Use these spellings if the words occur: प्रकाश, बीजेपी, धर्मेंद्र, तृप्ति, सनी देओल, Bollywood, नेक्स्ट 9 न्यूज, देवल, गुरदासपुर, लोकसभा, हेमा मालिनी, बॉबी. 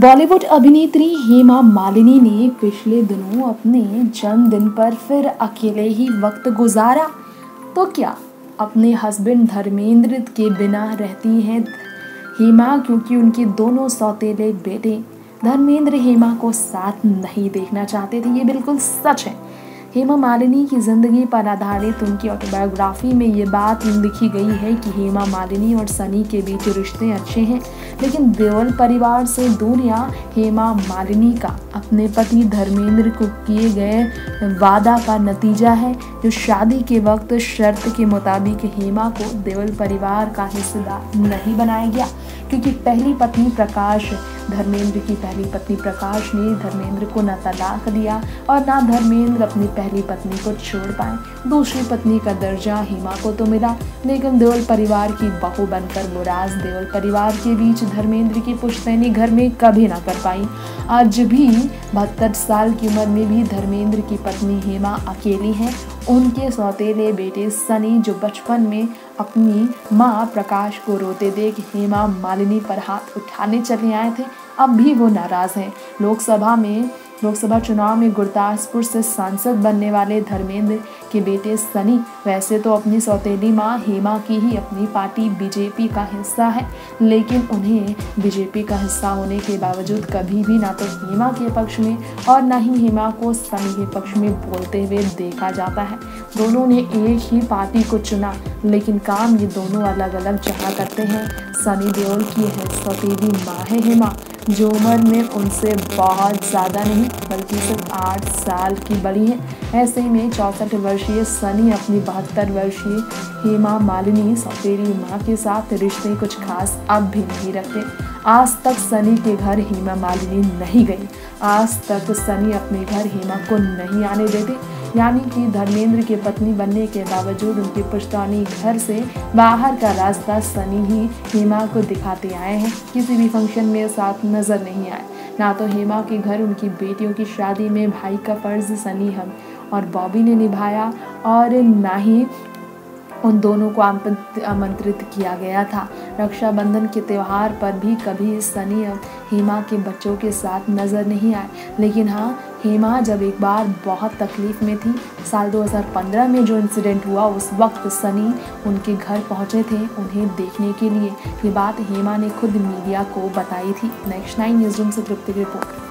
बॉलीवुड अभिनेत्री हेमा मालिनी ने पिछले दिनों अपने जन्मदिन पर फिर अकेले ही वक्त गुजारा। तो क्या अपने हस्बैंड धर्मेंद्र के बिना रहती हैं हेमा, क्योंकि उनके दोनों सौतेले बेटे धर्मेंद्र हेमा को साथ नहीं देखना चाहते थे। ये बिल्कुल सच है। हेमा मालिनी की ज़िंदगी पर आधारित उनकी ऑटोबायोग्राफी में ये बात लिखी गई है कि हेमा मालिनी और सनी के बीच रिश्ते अच्छे हैं, लेकिन देवल परिवार से दूरियां हेमा मालिनी का अपने पति धर्मेंद्र को किए गए वादा का नतीजा है, जो शादी के वक्त शर्त के मुताबिक हेमा को देवल परिवार का हिस्सेदार नहीं बनाया गया, क्योंकि पहली पत्नी प्रकाश ने धर्मेंद्र को ना तलाक दिया और ना धर्मेंद्र अपनी पहली पत्नी को छोड़ पाए। दूसरी पत्नी का दर्जा हेमा को तो मिला, लेकिन देवल परिवार की बहू बनकर मुराद देवल परिवार के बीच धर्मेंद्र की पुश्तैनी घर में कभी ना कर पाई। आज भी 72 साल की उम्र में भी धर्मेंद्र की पत्नी हेमा अकेली हैं। उनके सौतेले बेटे सनी, जो बचपन में अपनी माँ प्रकाश को रोते देख हेमा मालिनी पर हाथ उठाने चले आए थे, अब भी वो नाराज़ हैं। लोकसभा चुनाव में गुरदासपुर से सांसद बनने वाले धर्मेंद्र के बेटे सनी वैसे तो अपनी सौतेली माँ हेमा की ही अपनी पार्टी बीजेपी का हिस्सा है, लेकिन उन्हें बीजेपी का हिस्सा होने के बावजूद कभी भी ना तो हेमा के पक्ष में और ना ही हेमा को सनी के पक्ष में बोलते हुए देखा जाता है। दोनों ने एक ही पार्टी को चुना, लेकिन काम ये दोनों अलग अलग जगह करते हैं। सनी देओल की सौतेली माँ है हेमा, जो उम्र में उनसे बहुत ज़्यादा नहीं बल्कि सिर्फ 8 साल की बड़ी है। ऐसे में 64 वर्षीय सनी अपनी 72 वर्षीय हेमा मालिनी सौतेली माँ के साथ रिश्ते कुछ खास अब भी नहीं रखते। आज तक सनी के घर हेमा मालिनी नहीं गई, आज तक सनी अपने घर हेमा को नहीं आने देते, यानी कि धर्मेंद्र के पत्नी बनने के बावजूद उनके पुश्तैनी घर से बाहर का रास्ता सनी ही हेमा को दिखाते आए हैं। किसी भी फंक्शन में साथ नजर नहीं आए। ना तो हेमा के घर उनकी बेटियों की शादी में भाई का फर्ज सनी हम और बॉबी ने निभाया और ना ही उन दोनों को आमंत्रित किया गया था। रक्षाबंधन के त्यौहार पर भी कभी सनी और हेमा के बच्चों के साथ नज़र नहीं आए। लेकिन हाँ, हेमा जब एक बार बहुत तकलीफ़ में थी, साल 2015 में जो इंसिडेंट हुआ, उस वक्त सनी उनके घर पहुँचे थे उन्हें देखने के लिए। ये बात हेमा ने खुद मीडिया को बताई थी। नेक्स्ट 9 न्यूज रूम से तृप्ति की रिपोर्ट।